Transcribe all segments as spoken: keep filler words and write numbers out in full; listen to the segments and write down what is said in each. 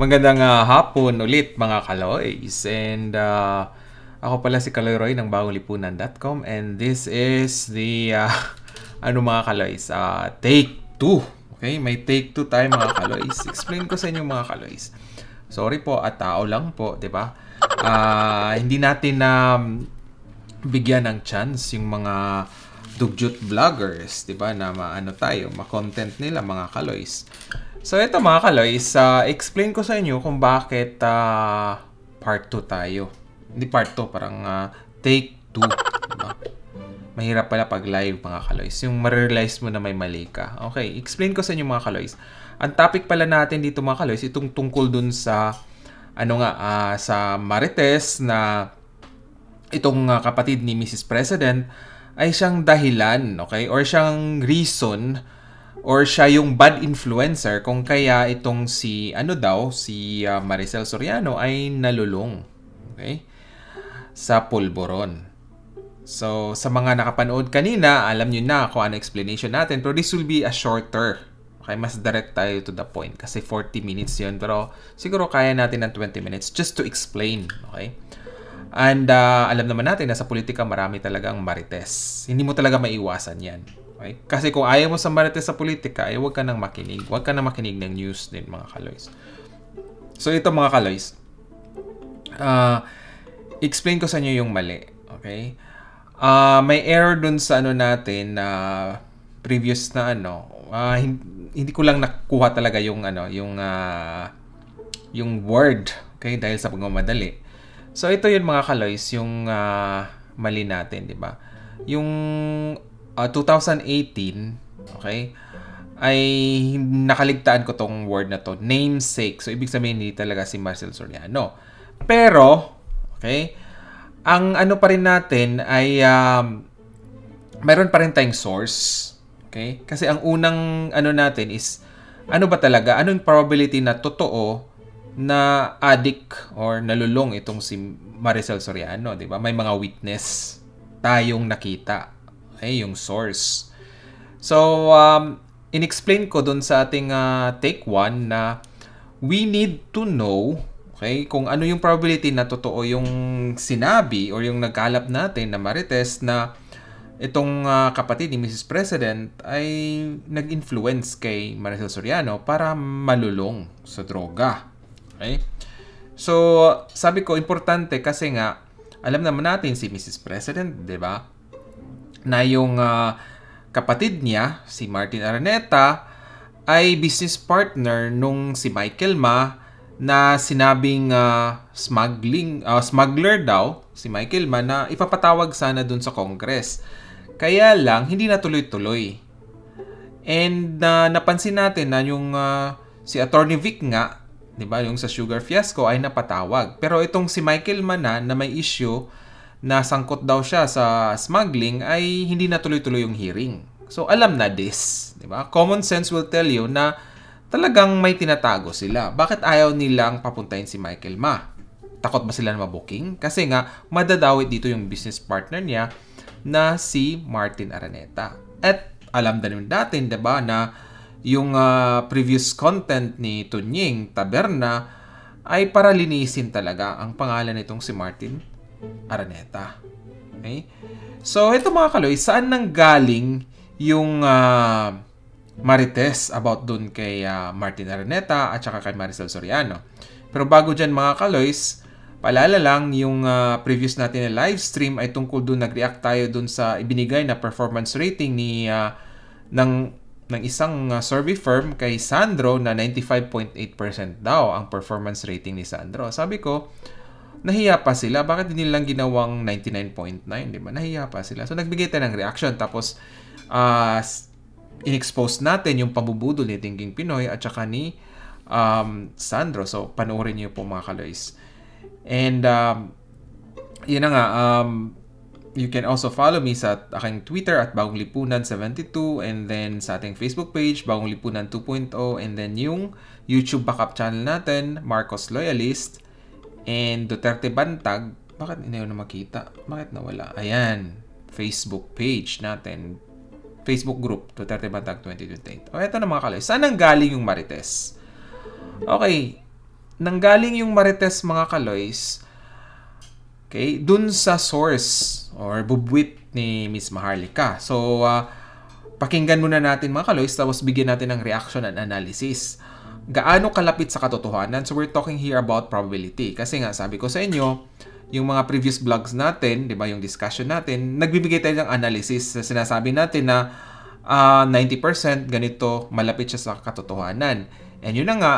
Magandang uh, hapon ulit mga Kaloys. And uh, ako pala si Kaloy Roy ng bagong lipunan dot com. And this is the uh, ano mga Kaloys, uh, take two. Okay, may take two tayo mga Kaloys. Explain ko sa inyo mga Kaloys. Sorry po, at tao lang po, diba? Uh, hindi natin na um, bigyan ng chance yung mga dugyot vloggers, diba, na maano tayo, makontent nila mga Kaloys. So ito mga Kaloys, uh, explain ko sa inyo kung bakit uh, part two tayo. Hindi part two, parang uh, take two, diba? Mahirap pala pag live mga Kaloys, yung ma-realize mo na may mali ka. Okay, explain ko sa inyo mga Kaloys. Ang topic pala natin dito mga Kaloys, itong tungkol dun sa ano nga, uh, sa Marites na itong uh, kapatid ni Missus President ay siyang dahilan, okay? Or siyang reason, or siya yung bad influencer kung kaya itong si, ano daw, si uh, Maricel Soriano ay nalulong, okay? Sa pulboron. So, sa mga nakapanood kanina, alam nyo na kung ano explanation natin, pero this will be a shorter. Okay, mas direct tayo to the point kasi forty minutes yun, pero siguro kaya natin ng twenty minutes just to explain, okay? And uh, alam naman natin na sa politika marami talagang marites. Hindi mo talaga maiwasan yan. Okay? Kasi kung ayaw mo sa marites sa politika, ay eh, huwag ka nang makinig. Huwag ka nang makinig ng news din mga Kaloys. So ito mga Kaloys, uh, explain ko sa inyo yung mali. Okay? Uh, may error dun sa ano natin na uh, previous na ano. Uh, hindi ko lang nakuha talaga yung ano, yung uh, yung word. Okay? Dahil sa pagmamadali. So ito yun mga Kaloys, yung uh, mali natin, di ba? Yung uh, twenty eighteen, okay, ay nakaligtaan ko tong word na to, namesake. So ibig sabihin hindi talaga si Maricel Soriano. Pero, okay, ang ano pa rin natin ay um, mayroon pa rin tayong source, okay? Kasi ang unang ano natin is, ano ba talaga, anong probability na totoo na addict or nalulong itong si Maricel Soriano, di ba? May mga witness tayong nakita, okay, yung source. So, um, in-explain ko dun sa ating uh, take one na we need to know, okay, kung ano yung probability na totoo yung sinabi or yung nagkalap natin na marites na itong uh, kapatid ni Missus President ay nag-influence kay Maricel Soriano para malulong sa droga. Okay? So, sabi ko, importante kasi nga, alam naman natin si Missus President, di ba? Na yung uh, kapatid niya, si Martin Araneta, ay business partner nung si Michael Ma na sinabing uh, smuggling, uh, smuggler daw, si Michael Ma, na ipapatawag sana dun sa Congress. Kaya lang, hindi na tuloy-tuloy. And uh, napansin natin na yung uh, si Atty. Vic nga, diba, yung sa sugar fiasco ay napatawag. Pero itong si Michael Ma na, na may issue na sangkot daw siya sa smuggling ay hindi na tuloy-tuloy yung hearing. So alam na this, diba? Common sense will tell you na talagang may tinatago sila. Bakit ayaw nilang papuntahin si Michael Ma? Takot ba sila na mabuking? Kasi nga madadawit dito yung business partner niya na si Martin Araneta. At alam na naman natin, diba, na yung uh, previous content ni Tunying Taberna ay para linisin talaga ang pangalan nitong si Martin Araneta. Okay? So, ito mga Kaloy, saan nang galing yung uh, marites about dun kay uh, Martin Araneta at saka kay Maricel Soriano? Pero bago dyan mga Kaloys, paalala lang yung uh, previous natin na live stream ay tungkol dun, nag-react tayo dun sa ibinigay na performance rating ni uh, ng ng isang uh, survey firm kay Sandro na ninety-five point eight percent daw ang performance rating ni Sandro. Sabi ko, nahiya pa sila. Bakit hindi nilang ginawang ninety-nine point nine? Diba? Nahiya pa sila. So, nagbigay tayo ng reaction. Tapos, uh, in-expose natin yung pambubudol ni Tingging Pinoy at saka ni um, Sandro. So, panoorin niyo po mga Kaloys. And, um, yun na nga, um, you can also follow me sa aking Twitter at bagong lipunan seventy-two, and then sa ating Facebook page, bagong lipunan two point oh, and then yung YouTube backup channel natin, Marcos Loyalist, and Duterte Bantag. Bakit hindi na makita? Bakit nawala? Ayan, Facebook page natin. Facebook group, Duterte Bantag twenty twenty-eight. O, ito na mga Kaloy. Saan nanggaling yung Marites? Okay. Nanggaling yung Marites, mga Kaloys, okay, dun sa source or bubwit ni Miss Maharlika. So, uh, pakinggan muna natin, mga Kaloys, tapos bigyan natin ng reaction and analysis. Gaano kalapit sa katotohanan? So, we're talking here about probability. Kasi nga, sabi ko sa inyo, yung mga previous vlogs natin, di ba, yung discussion natin, nagbibigay tayo ng analysis. Sinasabi natin na uh, ninety percent ganito, malapit siya sa katotohanan. And yun na nga,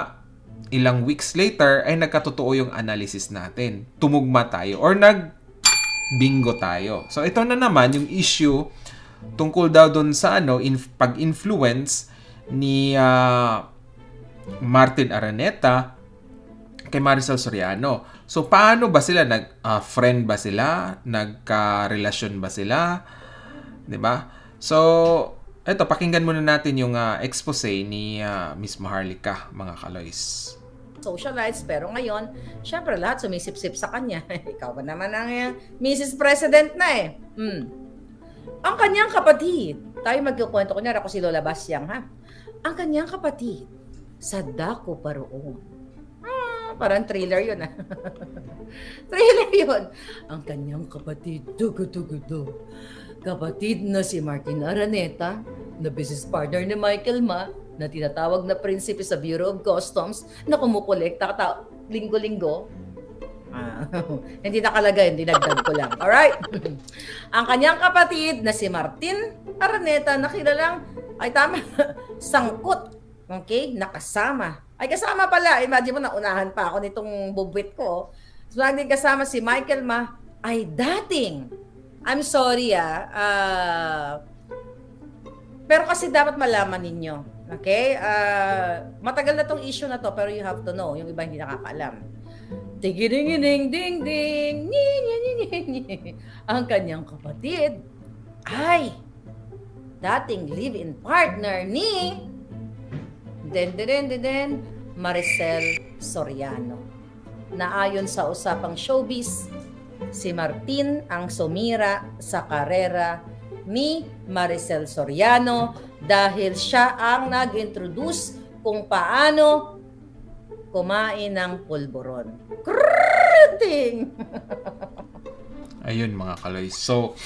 ilang weeks later ay nagkatotoo yung analysis natin. Tumugma tayo or nag-bingo tayo. So, ito na naman yung issue tungkol daw dun sa ano, pag-influence ni uh, Martin Araneta kay Maricel Soriano. So, paano ba sila? Nag-friend uh, ba sila? Nagka-relasyon ba sila? Diba? So, eto, pakinggan muna natin yung uh, expose ni uh, Miss Maharlika, mga Kaloys. Socialites, pero ngayon, syempre lahat sumisip-sip sa kanya. Ikaw ba naman ang uh, Missus President na eh. Mm. Ang kanyang kapatid, tayo magkukwento, kunyari ako si Lola Basyang ha. Ang kanyang kapatid, sa Dako pa roon. Parang thriller yun ah. Thriller yun. Ang kanyang kapatid, dugo-dugo-dugo. Kapatid na si Martin Araneta, na business partner ni Michael Ma, na tinatawag na prinsipe sa Bureau of Customs, na kumukolekta linggo-linggo. Ah, hindi nakalagay, hindi nagdag ko lang. Alright? Ang kanyang kapatid na si Martin Araneta, nakilalang, ay tama, sangkot. Okay? Nakasama. Ay, kasama pala. Imagine mo, naunahan pa ako nitong bubwit ko. So, naging kasama si Michael Ma ay dating. I'm sorry, ah. Uh, pero kasi dapat malaman ninyo. Okay? Uh, matagal na tong issue na to, pero you have to know. Yung iba hindi nakakaalam. Tigiring-ining-ding-ding. Ang kanyang kapatid ay dating live-in partner ni Den, den, den, den, Maricel Soriano. Naayon sa usapang showbiz, si Martin ang sumira sa karera ni Maricel Soriano dahil siya ang nag-introduce kung paano kumain ng pulburon. Krrrrrrrrrrrrrrrrrrrrrrrrrrrrrrrrrrrrrrrrrrrrrrrrrrrrrrrrrrrrr. Ayun mga Kaloys. So,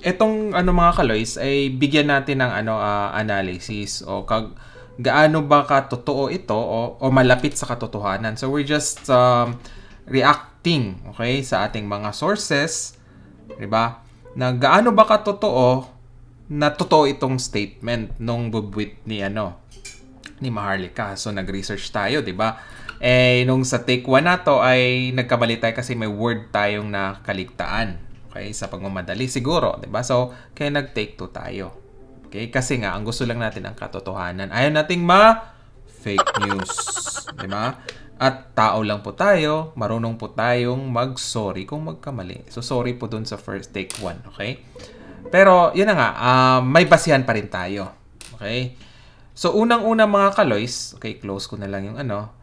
etong ano mga Kaloys ay bigyan natin ng ano uh, analysis o kag gaano ba katotoo ito o, o malapit sa katotohanan. So, we're just um, reacting, okay, sa ating mga sources, diba? Na gaano ba katotoo na totoo itong statement nung bubwit ni, ano, ni Maharlika. So, nag-research tayo, diba? Eh, nung sa take one na to ay nagkamali tayo kasi may word tayong nakaligtaan, okay, sa pagmamadali siguro, diba? So, kaya nag-take two tayo. Okay? Kasi nga, ang gusto lang natin ang katotohanan. Ayaw nating ma-fake news. Diba? At tao lang po tayo, marunong po tayong mag-sorry kung magkamali. So, sorry po dun sa first take one. Okay? Pero, yun na nga, uh, may basihan pa rin tayo. Okay? So, unang-una mga Kaloys, okay, close ko na lang yung ano.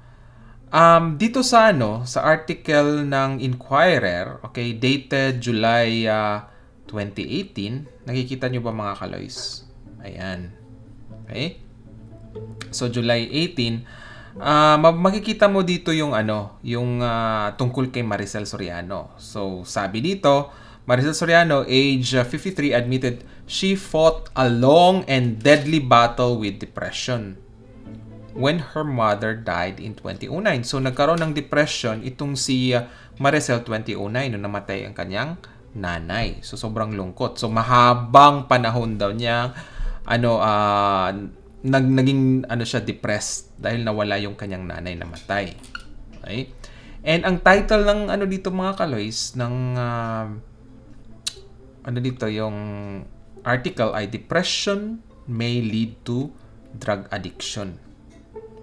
Um, dito sa ano, sa article ng Inquirer, okay, dated July uh, twenty eighteen, nakikita nyo ba mga Kaloys? Ayan. Okay? So, July eighteen, uh, makikita mo dito yung ano, yung uh, tungkol kay Maricel Soriano. So, sabi dito, Maricel Soriano, age fifty-three, admitted she fought a long and deadly battle with depression when her mother died in twenty oh nine. So, nagkaroon ng depression itong si Maricel twenty oh nine nung namatay ang kanyang nanay. So, sobrang lungkot. So, mahabang panahon daw niya ano, uh, nag, naging ano siya, depressed dahil nawala yung kanyang nanay na matay. Okay? And ang title ng ano dito mga Kaloys, ng uh, ano dito, yung article ay Depression May Lead to Drug Addiction.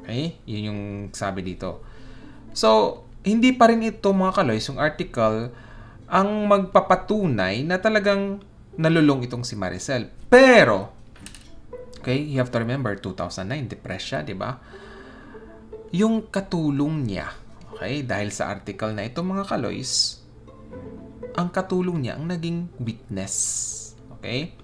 Okay? Yun yung sabi dito. So, hindi pa rin ito mga Kaloys, yung article ang magpapatunay na talagang nalulung itong si Maricel. Pero, okay, you have to remember, two thousand nine, depression, di ba? Yung katulong niya, okay, dahil sa article na ito, mga Kaloys, ang katulong niya ang naging witness, okay?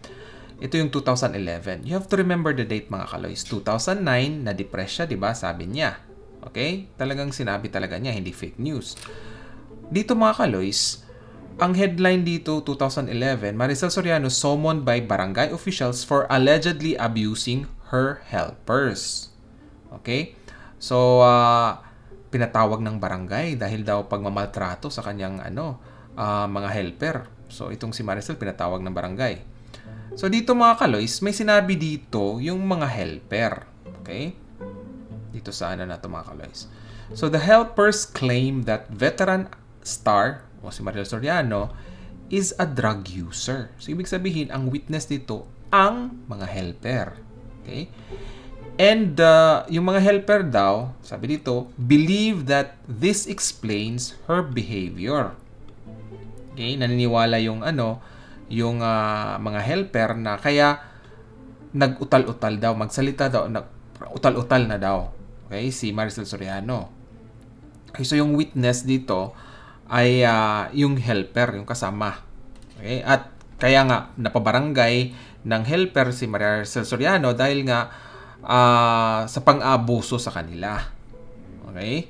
Ito yung two thousand eleven. You have to remember the date, mga kaloys. two thousand nine, na-depress siya, diba? Sabi niya. Okay? Talagang sinabi talaga niya, hindi fake news. Dito, mga kaloys, ang headline dito, two thousand eleven, Maricel Soriano summoned by barangay officials for allegedly abusing her helpers. Okay? So, uh, pinatawag ng barangay dahil daw pagmamaltrato sa kanyang ano, uh, mga helper. So, itong si Maricel pinatawag ng barangay. So, dito mga kaloys, may sinabi dito yung mga helper. Okay? Dito sa ano na ito mga kaloys. So, the helpers claim that veteran star, o si Maricel Soriano, is a drug user. So, ibig sabihin, ang witness dito, ang mga helper. Okay? And uh, yung mga helper daw, sabi dito, believe that this explains her behavior. Okay? Naniniwala yung ano, yung uh, mga helper na kaya nag-utal-utal daw, magsalita daw, nag-utal-utal na daw. Okay, si Maricel Soriano. Okay, so yung witness dito ay uh, yung helper, yung kasama. Okay, at kaya nga napabarangay ng helper si Maricel Soriano dahil nga uh, sa pang-abuso sa kanila. Okay?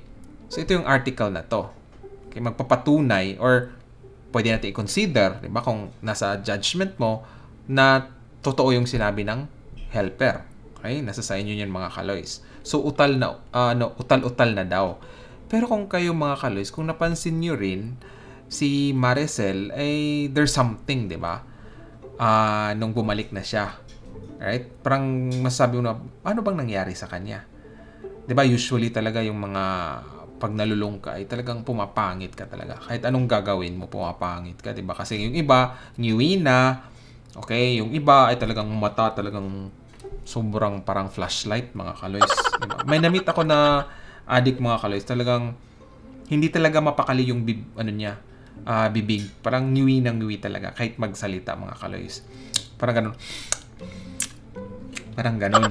So ito yung article na to. Okay, magpapatunay or pwede natin i-consider, diba, kung nasa judgment mo na totoo yung sinabi ng helper. Okay? Nasa sa inyo yun mga kaloys. So, utal na, uh, no, utal-utal na daw. Pero kung kayo mga kaloys, kung napansin nyo rin, si Maricel, eh, there's something, diba? Uh, nung bumalik na siya. Right? Parang masasabi mo na, ano bang nangyari sa kanya? Diba, usually talaga yung mga pag nalulung ka, ay talagang pumapangit ka talaga. Kahit anong gagawin mo, pumapangit ka, diba? Kasi yung iba, ngiwi na, okay? Yung iba ay talagang mata, talagang sobrang parang flashlight, mga kaloys. Diba? May namit ako na adik, mga kaloys, talagang hindi talaga mapakali yung bib, ano niya, uh, bibig. Parang ngiwi ng ngiwi talaga, kahit magsalita, mga kaloys. Parang ganun. Parang ganun.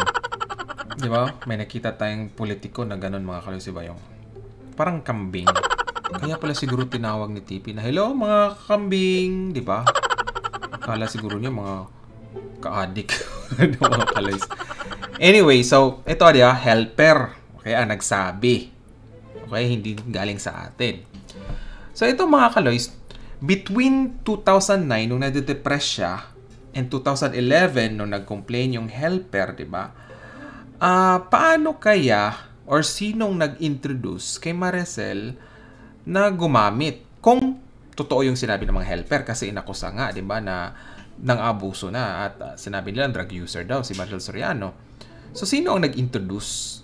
Diba? May nakita tayong politiko na ganun, mga kaloys, diba yung parang kambing. Kaya pala siguro tinawag ni T P na, hello mga kambing, di ba? Akala siguro niya mga ka-addict. Anyway, so, ito diba, helper. Okay, ang nagsabi. Okay, hindi galing sa atin. So, ito mga kaloys, between two thousand nine, nung nade-depress siya, and two thousand eleven, nung nag-complain yung helper, di ba? Uh, paano kaya or sinong nag-introduce kay Maricel na gumamit kung totoo yung sinabi ng mga helper, kasi inakusa nga, di ba, na ng abuso na, at uh, sinabi nila drug user daw si Maricel Soriano. So sino ang nag-introduce?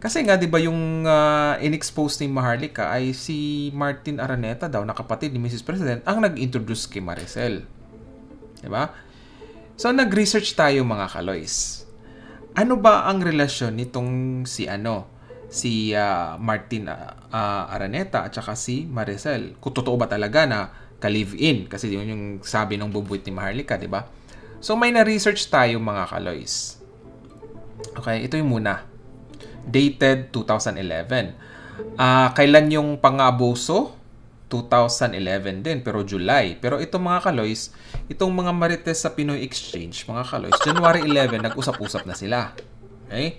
Kasi nga, di ba, yung uh, in-expose ni Maharlika ay si Martin Araneta daw, na kapatid ni Missus President, ang nag-introduce kay Maricel, di ba? So nag-research tayo mga kaloys. Ano ba ang relasyon nitong si ano, si uh, Martin uh, uh, Araneta at saka si Maricel? Kung totoo ba talaga na ka-live-in, kasi yun yung sabi ng bubuit ni Maharlika, di ba? So may na-research tayo mga kaloys. Okay, ito yung muna. Dated two thousand eleven. Uh, kailan yung pang-abuso? two thousand eleven din, pero July. Pero ito mga kaloys, itong mga marites sa Pinoy Exchange, mga kaloys, January eleven, nag-usap-usap na sila. Okay?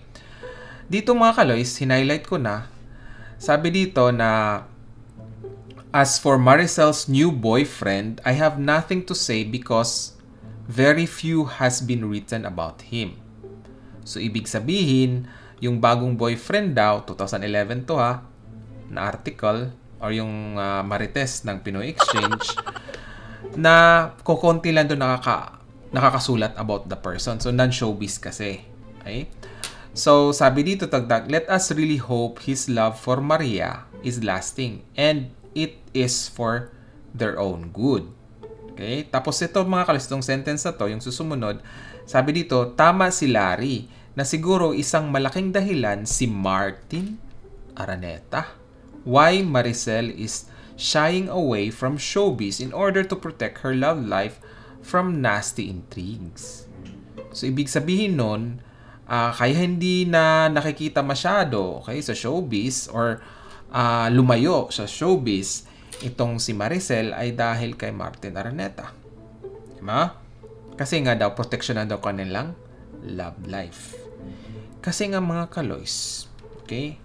Dito mga kaloys, hinighlight ko na, sabi dito na, as for Maricel's new boyfriend, I have nothing to say because very few has been written about him. So, ibig sabihin, yung bagong boyfriend daw, two thousand eleven to ha, na article, or yung uh, marites ng Pinoy Exchange, na kukunti lang doon nakaka, nakakasulat about the person. So, non-showbiz kasi. Okay? So, sabi dito, tagdag, let us really hope his love for Maria is lasting and it is for their own good. Okay? Tapos ito, mga kalistong sentence na to, yung susumunod, sabi dito, tama si Larry na siguro isang malaking dahilan si Martin Araneta. Why Maricel is shying away from showbiz in order to protect her love life from nasty intrigues. So, ibig sabihin nun, uh, kaya hindi na nakikita masyado, okay, sa showbiz or uh, lumayo sa showbiz, itong si Maricel ay dahil kay Martin Araneta. Diba? Kasi nga daw, proteksyonan daw kanilang love life. Kasi nga mga Kaloys, okay?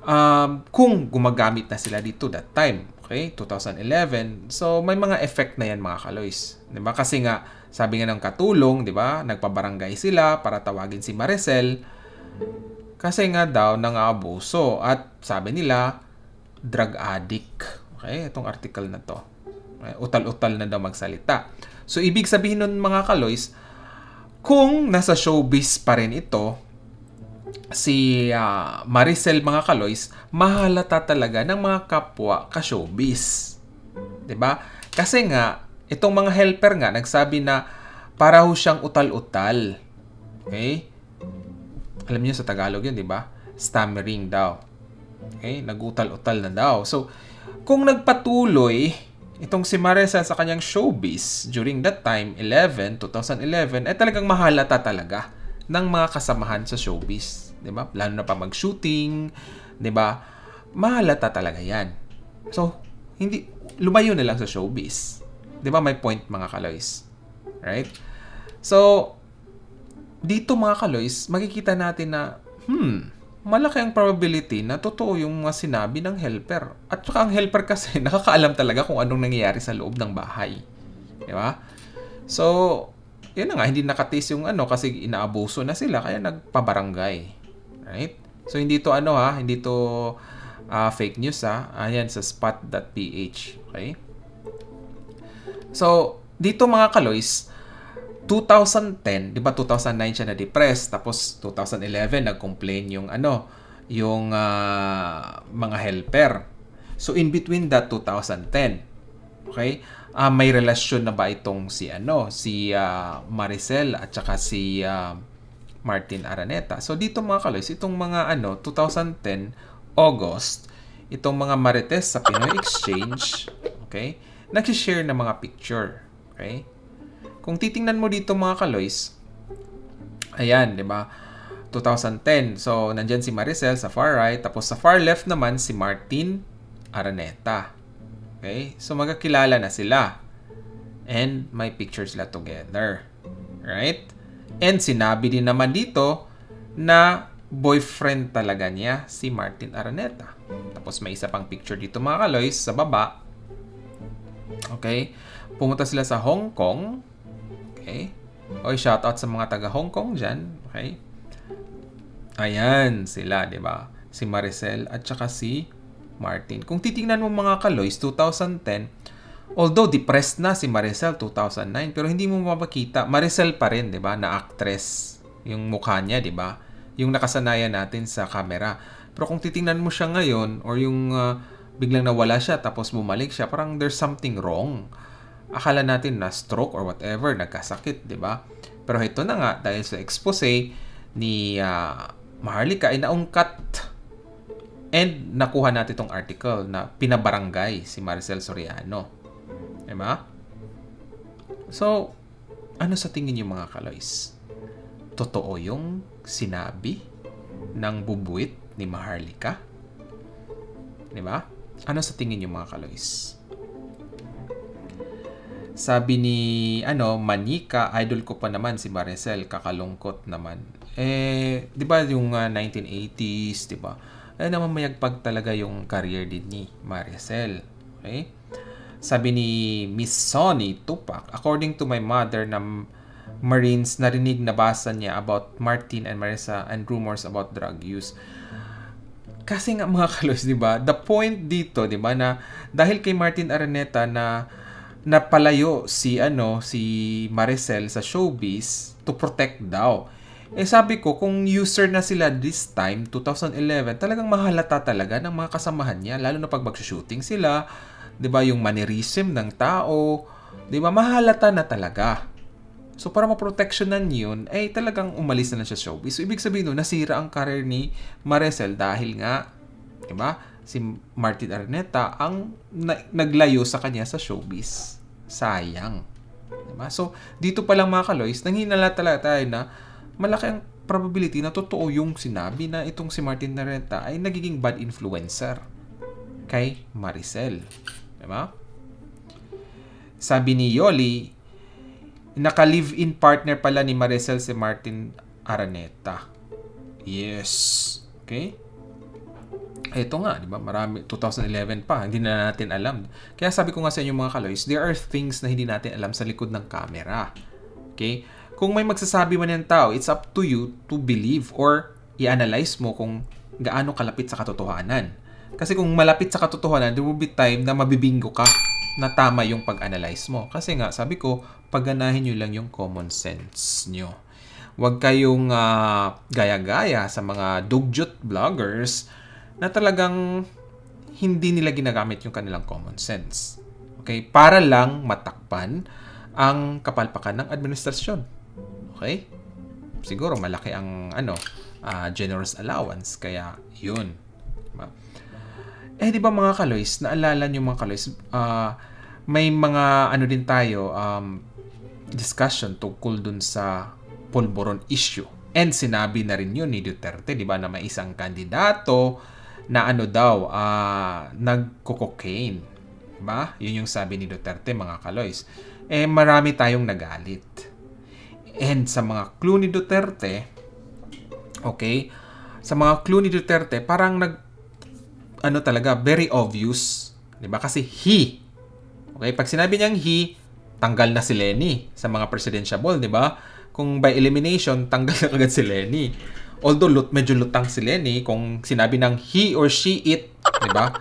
Um, kung gumagamit na sila dito that time, okay, two thousand eleven, so may mga effect na yan mga Kaloys. Diba? Kasi nga, sabi nga ng katulong, diba? Nagpabarangay sila para tawagin si Maricel. Kasi nga daw, nang-abuso. At sabi nila, drug addict. Okay, itong article na to. Utal-utal na daw magsalita. So, ibig sabihin nun mga Kaloys, kung nasa showbiz pa rin ito, si uh, Maricel mga Kaloys, mahalata talaga ng mga kapwa ka-showbiz. Diba? Kasi nga, itong mga helper nga, nagsabi na para ho siyang utal-utal. Okay? Alam niyo sa Tagalog yun, di ba? Stammering daw. Okay? Nagutal-utal na daw. So, kung nagpatuloy itong si Maricel sa kanyang showbiz during that time, eleven, twenty eleven, eh talagang mahalata talaga ng mga kasamahan sa showbiz. Di ba? Lalo na pa mag-shooting. Di ba? Mahalata talaga yan. So, hindi, lumayo na lang sa showbiz. Di ba? May point mga Kaloys. Right? So, dito mga Kaloys, makikita natin na hmm, malaki ang probability na totoo yung mga sinabi ng helper. At saka ang helper kasi nakakaalam talaga kung anong nangyayari sa loob ng bahay. Diba? So, yun na nga, hindi nakatis yung ano kasi inaabuso na sila kaya nagpabarangay. Right? So, hindi to ano ha, hindi to uh, fake news ha. Ayan, sa spot dot p h. Okay? So, dito mga Kaloys, two thousand ten, di ba two thousand nine siya na-depressed, tapos two thousand eleven nag-complain yung ano, yung uh, mga helper. So in between that two thousand ten, okay? Uh, may relasyon na ba itong si ano, si uh, Maricel at saka si uh, Martin Araneta. So dito mga Kaloys, itong mga ano, two thousand ten August, itong mga Marites sa Pinoy Exchange, okay? Nagsi-share ng mga picture, okay? Kung titingnan mo dito mga Kaloys, ayan, di ba? two thousand ten. So, nandyan si Maricel sa far right. Tapos sa far left naman si Martin Araneta. Okay? So, magkakilala na sila. And may pictures sila together. Right? And sinabi din naman dito na boyfriend talaga niya si Martin Araneta. Tapos may isa pang picture dito mga Kaloys sa baba. Okay? Pumunta sila sa Hong Kong. Okay. Oy, shout out sa mga taga Hong Kong diyan, okay? Ayan sila, 'di ba? Si Maricel at saka si Martin. Kung titingnan mo mga Kaloys, two thousand ten, although depressed na si Maricel two thousand nine, pero hindi mo mapakita Maricel pa rin, 'di ba? Na actress yung mukha niya, 'di ba? Yung nakasanayan natin sa camera. Pero kung titingnan mo siya ngayon or yung uh, biglang nawala siya tapos bumalik siya, parang there's something wrong. Akala natin na stroke or whatever, nagkasakit, di ba? Pero ito na nga, dahil sa expose ni uh, Maharlika ay naungkat and nakuha natin itong article na pinabarangay si Maricel Soriano. Diba? So, ano sa tingin niyo mga Kaloys? Totoo yung sinabi ng bubuit ni Maharlika? Diba? Ano sa tingin niyo mga Kaloys? Sabi ni ano, Manika, idol ko pa naman si Maricel, kakalungkot naman. Eh, 'di ba yung uh, nineteen eighties, 'di ba? Eh namamayagpag talaga yung career din ni Maricel. Okay? Sabi ni Miss Sonny Tupac, according to my mother na Marines, narinig nabasa niya about Martin and Maricel and rumors about drug use. Kasi nga mga Kaloys, 'di ba? The point dito, 'di ba, na dahil kay Martin Araneta na napalayo si ano si Maricel sa showbiz to protect daw. Eh sabi ko kung user na sila this time two thousand eleven, talagang mahalata talaga ng mga kasamahan niya lalo na pag mag-shooting sila, 'di ba yung mannerism ng tao, 'di ba mahalata na talaga. So para ma-protectionan 'yun, eh talagang umalis na lang siya showbiz. So ibig sabihin no, nasira ang career ni Maricel dahil nga 'di ba? Si Martin Araneta ang na naglayo sa kanya sa showbiz. Sayang. Diba? So, dito palang mga Kaloys, nanghinala talaga tayo na malaki ang probability na totoo yung sinabi na itong si Martin Araneta ay nagiging bad influencer kay Maricel. Diba? Sabi ni Yoli, Naka-live-in partner pala ni Maricel si Martin Araneta. Yes. Okay? Ito nga, di ba? Marami, twenty eleven pa, hindi na natin alam. Kaya sabi ko nga sa inyo mga kaloys, there are things na hindi natin alam sa likod ng camera. Okay? Kung may magsasabi man ng tao, it's up to you to believe or i-analyze mo kung gaano kalapit sa katotohanan. Kasi kung malapit sa katotohanan, there will be time na mabibingo ka na tama yung pag-analyze mo. Kasi nga, sabi ko, pagganahin nyo lang yung common sense nyo. Huwag kayong uh, gaya-gaya sa mga dugyot vloggers na talagang hindi nila ginagamit yung kanilang common sense. Okay? Para lang matakpan ang kapalpakan ng administrasyon. Okay? Siguro malaki ang ano, uh, generous allowance. Kaya yun. Diba? Eh di ba mga kaloys, naalala nyo mga kaloys, uh, may mga ano din tayo, um, discussion tungkol dun sa polboron issue. And sinabi na rin yun ni Duterte, di ba, na may isang kandidato na ano daw, uh, nagko-cocaine. Diba? Yun yung sabi ni Duterte, mga kaloys. Eh, marami tayong nagalit. And sa mga clue ni Duterte, okay, sa mga clue ni Duterte, parang nag, ano talaga, very obvious. Diba? Kasi he. Okay, pag sinabi niyang he, tanggal na si Lenny sa mga presidentiable, diba? Kung by elimination, tanggal na agad si Lenny. Although lut, medyo lutang si Lenny kung sinabi ng he or she it, di ba?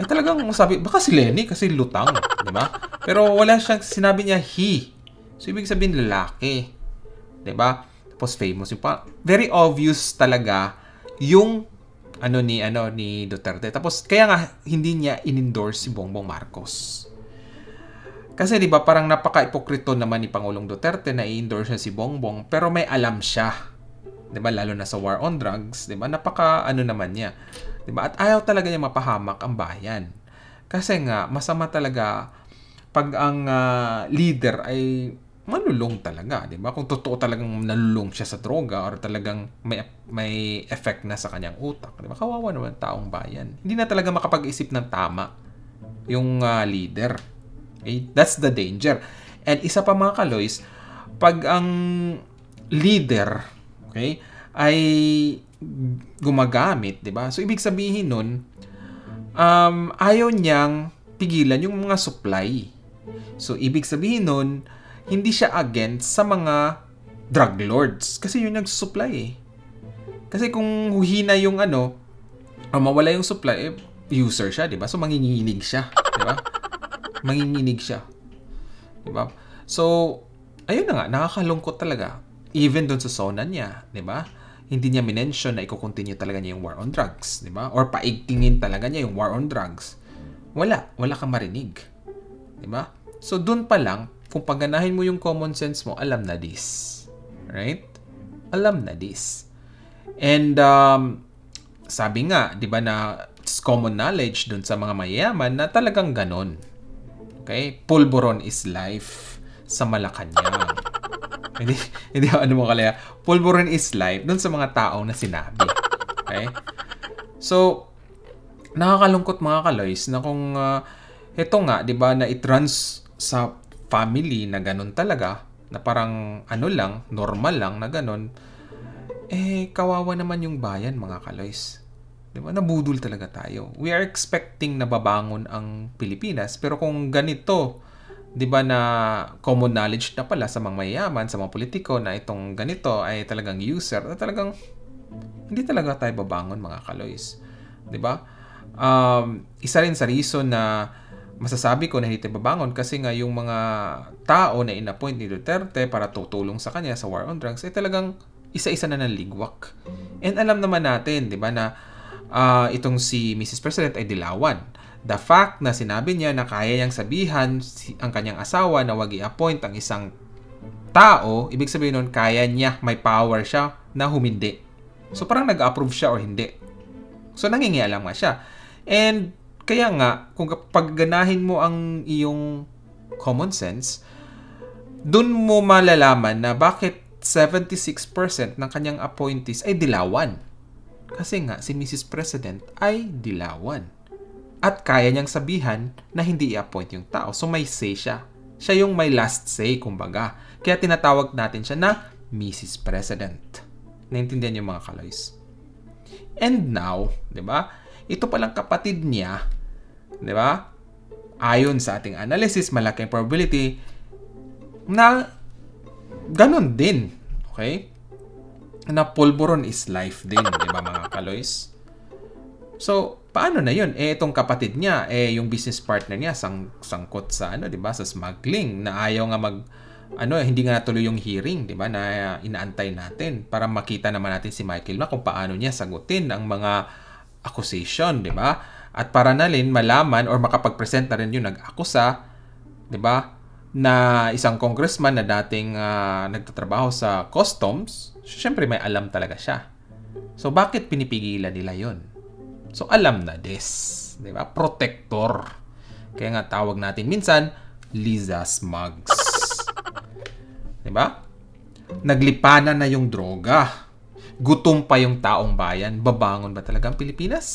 Eh talagang sabi, baka si Lenny kasi lutang, di ba? Pero wala siyang sinabi niya he. So ibig sabihin lalaki. Di ba? Tapos famous yung pa. Very obvious talaga yung ano ni ano ni Duterte. Tapos kaya nga hindi niya in-endorse si Bongbong Marcos. Kasi di ba parang napaka-ipokrito naman ni Pangulong Duterte na i-endorse niya si Bongbong pero may alam siya. 'Di ba, lalo na sa war on drugs, 'di ba? Napaka ano naman niya. 'Di ba? At ayaw talaga niya mapahamak ang bayan. Kasi nga masama talaga pag ang uh, leader ay manlulong talaga, 'di ba? Kung totoo talagang nalulong siya sa droga or talagang may may effect na sa kanyang utak, 'di ba? Kawawa naman taong bayan. Hindi na talaga makapag-isip ng tama yung uh, leader. Okay? That's the danger. And isa pa mga kaloys, pag ang leader, okay, ay gumagamit, di ba? So ibig sabihin nun, um, ayaw niyang pigilan yung mga supply. So ibig sabihin nun, hindi siya against sa mga drug lords kasi yun nagsusupply eh. Kasi kung huhina yung ano, o mawala yung supply, eh, user siya, di ba? So manginginig siya, di ba? Manginginig siya, di ba? So ayun na nga, nakakalungkot talaga. Even doon sa zona niya, di ba? Hindi niya minention na i-continue talaga niya yung war on drugs, di ba? Or paigtingin talaga niya yung war on drugs. Wala. Wala kang marinig. Di ba? So, doon pa lang, kung pagganahin mo yung common sense mo, alam na this. Right? Alam na this. And, um, sabi nga, di ba na it's common knowledge doon sa mga mayayaman na talagang ganon. Okay? Pulboron is life sa Malacanang. Hindi, hindi ano mo kalaya. Pulboron is life doon sa mga tao na sinabi. Okay? So, nakakalungkot mga kaloys na kung uh, ito nga, di ba, na i-trans sa family na ganun talaga, na parang ano lang, normal lang na ganun, eh, kawawa naman yung bayan mga kaloys. Di ba? Nabudol talaga tayo. We are expecting na babangon ang Pilipinas, pero kung ganito, di ba na common knowledge na pala sa mga mayayaman, sa mga politiko na itong ganito ay talagang user, na talagang hindi talaga tayo babangon mga kaloys. Di ba? Um, isa rin sa reason na masasabi ko na hindi tayo babangon kasi nga yung mga tao na inappoint ni Duterte para tutulong sa kanya sa war on drugs ay talagang isa-isa na nanligwak. And alam naman natin, di ba, na uh, itong si Missus President ay dilawan. The fact na sinabi niya na kaya niyang sabihan ang kanyang asawa na wag i-appoint ang isang tao, ibig sabihin nun, kaya niya, may power siya na humindi. So parang nag-approve siya o hindi. So nangingialam nga siya. And kaya nga, kung pagganahin mo ang iyong common sense, dun mo malalaman na bakit seventy-six percent ng kanyang appointees ay dilawan. Kasi nga, si Missus President ay dilawan. At kaya niyang sabihan na hindi i-appoint yung tao. So may say siya. Siya yung may last say, kumbaga. Kaya tinatawag natin siya na Missus President. Naintindihan niyo mga kaloys. And now, di ba? Ito palang kapatid niya, di ba? Ayon sa ating analysis, malaking probability na ganun din. Okay? Na pulburon is life din, di ba mga kaloys? So, paano na yun? Eh, itong kapatid niya, eh, yung business partner niya, sang sangkot sa, ano, di ba? Sa smuggling, na ayaw nga mag, ano, hindi nga natuloy yung hearing, di ba? Na inaantay natin para makita naman natin si Michael Ma kung paano niya sagutin ang mga accusation, di ba? At para na rin malaman or makapag-present na rin yung nag-akusa, di ba? Na isang congressman na dating uh, nagtatrabaho sa customs, syempre may alam talaga siya. So, bakit pinipigilan nila yun? So, alam na this. Diba? Protector. Kaya nga tawag natin minsan, Liza Smugs. Diba? Naglipanan na yung droga. Gutom pa yung taong bayan. Babangon ba talaga ang Pilipinas?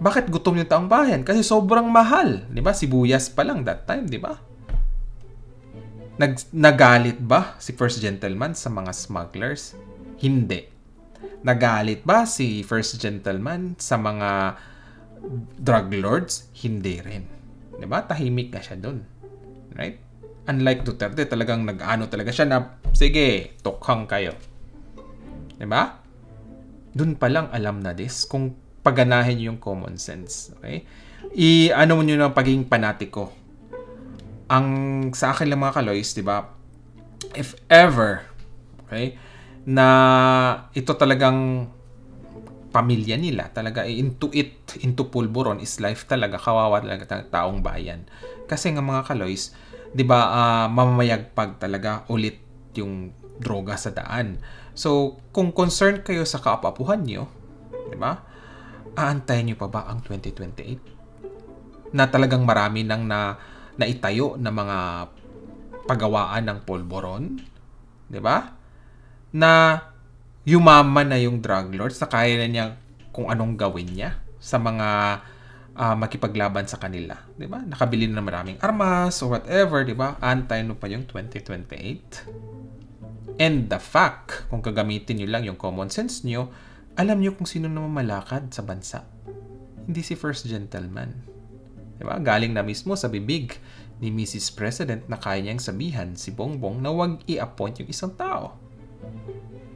Bakit gutom yung taong bayan? Kasi sobrang mahal. Diba? Sibuyas pa lang that time. Diba? Nag nagalit ba si First Gentleman sa mga smugglers? Hindi. Nagalit ba si First Gentleman sa mga drug lords? Hindi rin. Diba? Tahimik na siya dun. Right? Unlike Duterte, talagang nag-ano talaga siya na, sige, tokhang kayo. Diba? Dun palang alam na this kung paganahin yung common sense. Okay? I-ano nyo ng pagiging panatiko. Ang sa akin lang mga kaloys, diba? If ever, okay, na ito talagang pamilya nila talaga into it, into pulburon is life talaga, kawawa talaga ng taong bayan. Kasi nga mga kaloys, 'di ba, uh, mamamayagpag talaga ulit yung droga sa daan. So, kung concerned kayo sa kaapapuhan niyo, 'di ba? Aantayin niyo pa ba ang twenty twenty-eight? Na talagang marami nang na naitayo na mga pagawaan ng pulburon, 'di ba? Na yumama na yung drug lords na kaya na niya kung anong gawin niya sa mga uh, makipaglaban sa kanila. Diba? Nakabili na maraming armas or whatever, diba? Antayin mo pa yung twenty twenty-eight. And the fact, kung kagamitin nyo lang yung common sense nyo, alam nyo kung sino na mamalakad sa bansa. Hindi si First Gentleman. Diba? Galing na mismo sa bibig ni Missus President na kaya niyang sabihan si Bongbong na huwag i-appoint yung isang tao.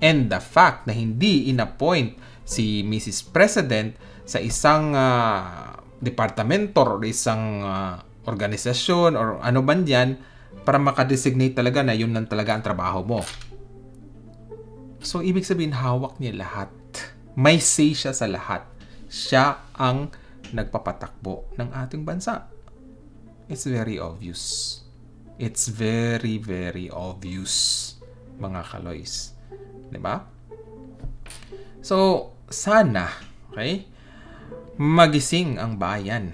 And the fact na hindi inappoint si Missus President sa isang uh, departamento or isang uh, organisasyon or ano ba yan para makadesignate talaga na yun lang talaga ang trabaho mo. So, ibig sabihin, hawak niya lahat. May say siya sa lahat. Siya ang nagpapatakbo ng ating bansa. It's very obvious. It's very, very obvious, mga kaloys. Diba? So, sana, okay, magising ang bayan.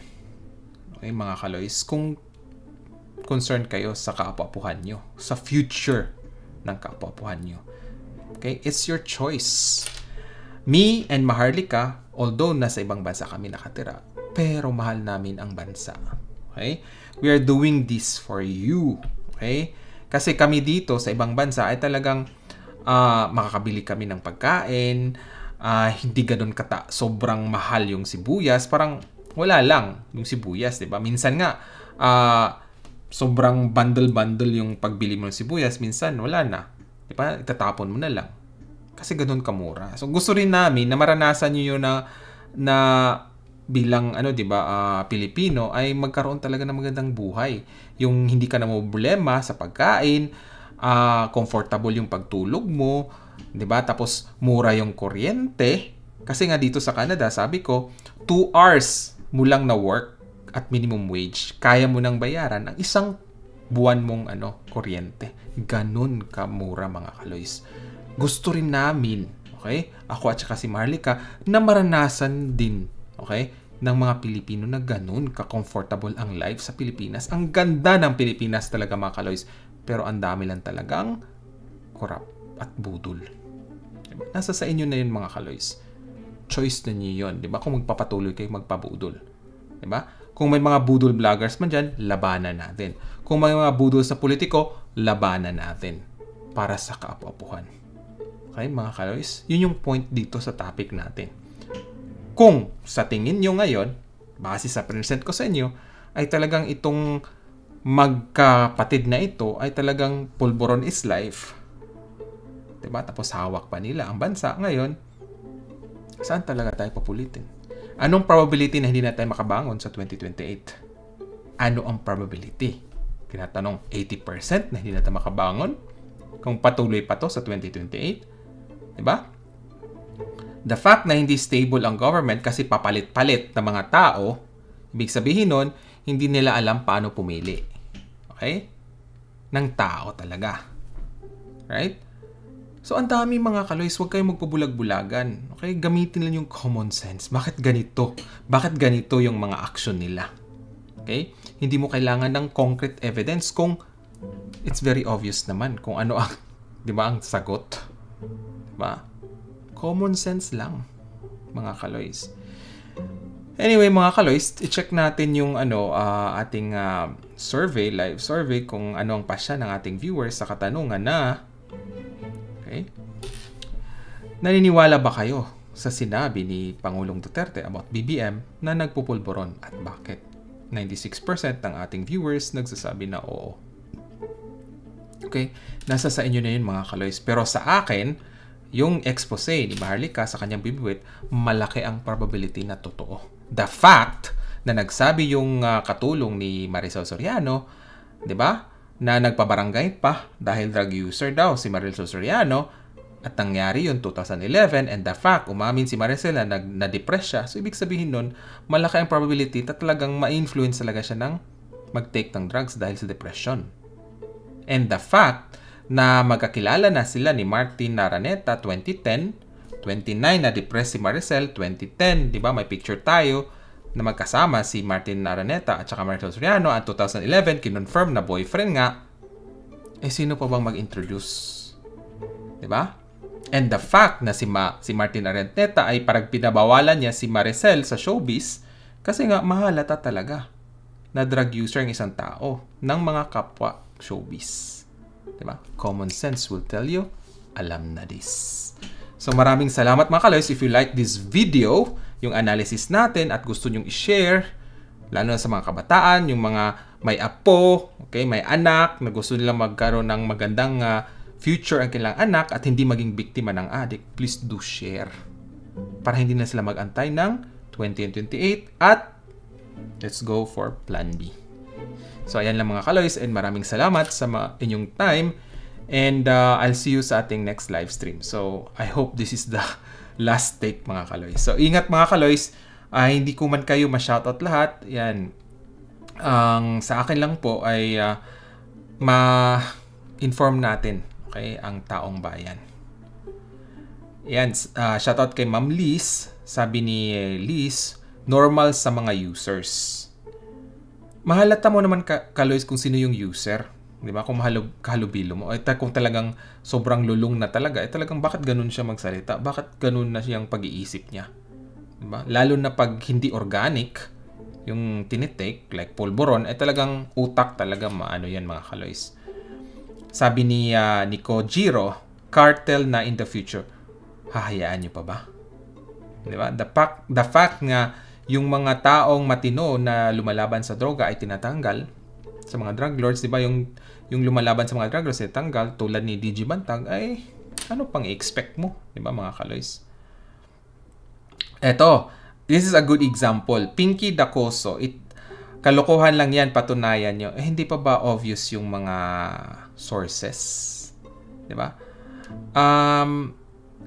Okay, mga kaloys, kung concerned kayo sa kaapapuhan nyo, sa future ng kaapapuhan nyo. Okay, it's your choice. Me and Maharlika, although nasa ibang bansa kami nakatira, pero mahal namin ang bansa. Okay? We are doing this for you. Okay? Kasi kami dito sa ibang bansa ay talagang Uh, makakabili kami ng pagkain, uh, hindi ganun kata sobrang mahal yung sibuyas, parang wala lang yung sibuyas, diba? Minsan nga uh, sobrang bundle-bundle yung pagbili mo ng sibuyas, minsan wala na, diba? Itatapon mo na lang kasi ganun kamura. So gusto rin namin na maranasan nyo yun na, na bilang ano, diba, uh, Pilipino ay magkaroon talaga ng magandang buhay, yung hindi ka na may problema sa pagkain. Uh, comfortable yung pagtulog mo, 'di ba? Tapos mura yung kuryente kasi nga dito sa Canada, sabi ko, two hours mo lang na work at minimum wage, kaya mo nang bayaran ang isang buwan mong ano, kuryente. Ganun ka mura mga kaloys. Gusto rin namin, okay? Ako at saka si Maharlika na maranasan din, okay? Ng mga Pilipino na ganun ka-comfortable ang life sa Pilipinas. Ang ganda ng Pilipinas talaga mga kaloys. Pero ang dami lang talagang korap at budol. Diba? Nasa sa inyo na yun mga kaloys. Choice na niyo yun. Diba? Kung magpapatuloy kayo magpabudol. Diba? Kung may mga budol vloggers man dyan, labanan natin. Kung may mga budol sa politiko, labanan natin para sa kaapu-apuhan. Okay, mga Kaloys? Yun yung point dito sa topic natin. Kung sa tingin nyo ngayon, base sa present ko sa inyo, ay talagang itong magkapatid na ito ay talagang pulboron is life. Diba? Tapos hawak pa nila ang bansa ngayon. Saan talaga tayo papulitin? Anong probability na hindi na tayo makabangon sa twenty twenty-eight? Ano ang probability? Tinatanong eighty percent na hindi na tayo makabangon? Kung patuloy pa to sa twenty twenty-eight? Diba? The fact na hindi stable ang government kasi papalit-palit na mga tao, ibig sabihin nun, hindi nila alam paano pumili. Okay? Ng tao talaga. Right? So, ang dami mga Kaloys, huwag kayong magpabulag-bulagan. Okay? Gamitin lang yung common sense. Bakit ganito? Bakit ganito yung mga action nila? Okay? Hindi mo kailangan ng concrete evidence kung it's very obvious naman kung ano ang, di ba, ang sagot. Di ba? Common sense lang, mga Kaloys. Anyway, mga Kaloys, i-check natin yung ano, uh, ating uh, survey, live survey, kung ano ang pasya ng ating viewers sa katanungan na... Okay. Naniniwala ba kayo sa sinabi ni Pangulong Duterte about B B M na nagpupulboron at bakit? ninety-six percent ng ating viewers nagsasabi na oo. Okay, nasa sa inyo na yun mga Kaloys. Pero sa akin, yung expose ni Maharlika sa kanyang bibiwit, malaki ang probability na totoo. The fact na nagsabi yung uh, katulong ni Maricel Soriano, di ba? Na nagpabarangay pa dahil drug user daw si Maricel Soriano at nangyari yun two thousand eleven and the fact umamin si Maricel na na-depress siya, so ibig sabihin nun malaki ang probability na talagang ma-influence talaga siya ng mag-take ng drugs dahil sa depression. And the fact na magkakilala na sila ni Martin Araneta twenty ten, twenty-nine na depressed si Maricel twenty ten, di ba may picture tayo na magkasama si Martin Araneta at saka Maricel Soriano at two thousand eleven, kinonfirm na boyfriend nga, eh sino pa bang mag-introduce? Diba? And the fact na si, Ma, si Martin Araneta ay parang pinabawalan niya si Maricel sa showbiz kasi nga mahalata talaga na drug user ang isang tao ng mga kapwa showbiz. Diba? Common sense will tell you, alam na this. So maraming salamat mga Kaloys. If you like this video, yung analysis natin at gusto nyong i-share lalo na sa mga kabataan, yung mga may apo, okay, may anak na gusto nilang magkaroon ng magandang uh, future ang kanilang anak at hindi maging biktima ng addict, please do share para hindi na sila mag-antay ng twenty twenty-eight at let's go for Plan B. So ayan lang mga Kaloys and maraming salamat sa inyong time and uh, I'll see you sa ating next live stream. So I hope this is the last take mga Kaloys. So ingat mga Kaloys, uh, hindi ko man kayo ma-shoutout lahat. Yan. Ang um, sa akin lang po ay uh, ma-inform natin, okay, ang taong bayan. Yan, uh, shoutout kay Ma'am Liz. Sabi ni Liz, normal sa mga users. Mahalata mo naman ka Kaloys kung sino yung user. Di ba? Kung mahalo, kahalubilo mo. Ay, kung talagang sobrang lulong na talaga, eh talagang bakit ganun siya magsalita? Bakit ganun na siyang pag-iisip niya? Di ba? Lalo na pag hindi organic, yung tinitake, like pulboron, eh talagang utak talaga maano yan mga Kaloys. Sabi ni uh, Nico Giro, cartel na in the future. Hahayaan niyo pa ba? Di ba? The, fact, the fact nga yung mga taong matino na lumalaban sa droga ay tinatanggal sa mga drug lords, di ba? Yung, yung lumalaban sa mga drug lords, tinatanggal tulad ni D J Bantag, ay ano pang i-expect mo, di ba mga Kaloys? Eto, this is a good example. Pinky Dacoso, it, kalokohan lang yan, patunayan nyo. Eh, hindi pa ba obvious yung mga sources? Di ba? Um,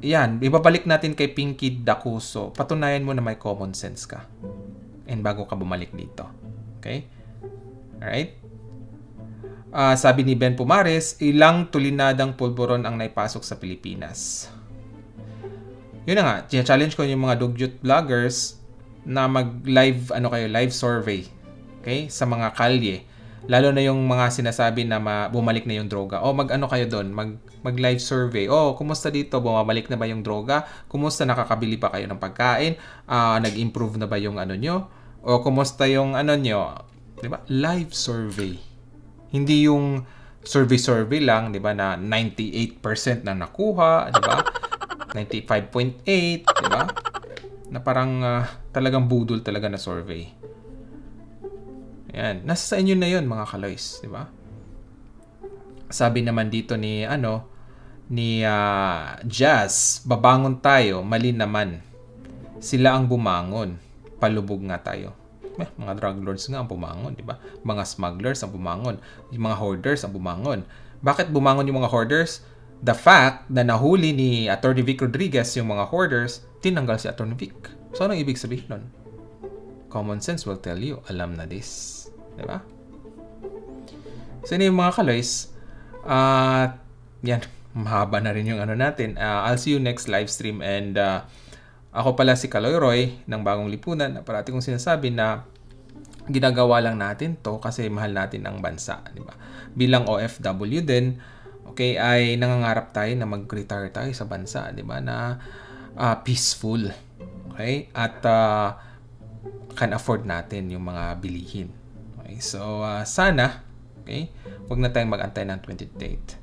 yan, ibabalik natin kay Pinky Dacoso. Patunayan mo na may common sense ka. And bago ka bumalik dito. Okay? Alright? Uh, sabi ni Ben Pumares, ilang tulinadang pulboron ang naipasok sa Pilipinas. Yun na nga, challenge ko yung mga dugyot vloggers na mag-live, ano kayo, live survey. Okay? Sa mga kalye. Lalo na yung mga sinasabi na bumalik na yung droga. O mag-ano kayo doon, mag, mag-live survey. O, kumusta dito? Bumabalik na ba yung droga? Kumusta nakakabili pa kayo ng pagkain? Uh, nag-improve na ba yung ano nyo? O kumusta yung ano nyo, diba? Live survey. Hindi yung survey-survey lang, diba, na ninety-eight percent na nakuha, diba? ninety-five point eight, diba? Na parang uh, talagang budol talaga na survey. Ayan. Nasa sa inyo na yun, mga kaloys, diba? Sabi naman dito ni, ano, ni uh, Jazz, babangon tayo, mali naman. Sila ang bumangon. Palubog nga tayo. Eh, mga drug lords nga ang bumangon, diba? Mga smugglers ang bumangon. Yung mga hoarders ang bumangon. Bakit bumangon yung mga hoarders? The fact na nahuli ni Atty. Vic Rodriguez yung mga hoarders, tinanggal si Atty. Vic. So, anong ibig sabihin nun? Common sense will tell you, alam na this. Diba? So, yun yung mga kaloys. At, uh, yan, mahaba na rin yung ano natin. Uh, I'll see you next live stream. And, uh, ako pala si Kaloy Roy ng Bagong Lipunan. Parati kong sinasabi na ginagawa lang natin to kasi mahal natin ang bansa. Diba? Bilang O F W din, okay, ay nangangarap tayo na mag-retire tayo sa bansa, di ba? Na uh, peaceful. Okay? At uh, can afford natin yung mga bilihin. Okay? So, uh, sana, okay, huwag na tayong mag-antay ng twenty-eight.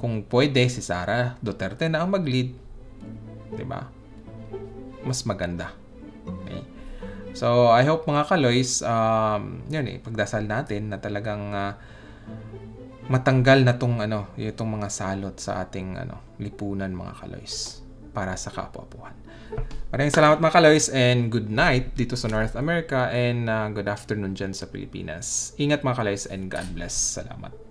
Kung pwede, si Sarah Duterte na ang mag-lead. Di ba? Mas maganda. Okay? So, I hope mga kaloys, um, yun eh, pagdasal natin na talagang uh, matanggal na tong ano, itong mga salot sa ating ano, lipunan mga kaloys para sa kapwa-puhan. Maraming salamat mga kaloys and good night dito sa North America and uh, good afternoon dyan sa Pilipinas. Ingat mga kaloys and God bless. Salamat.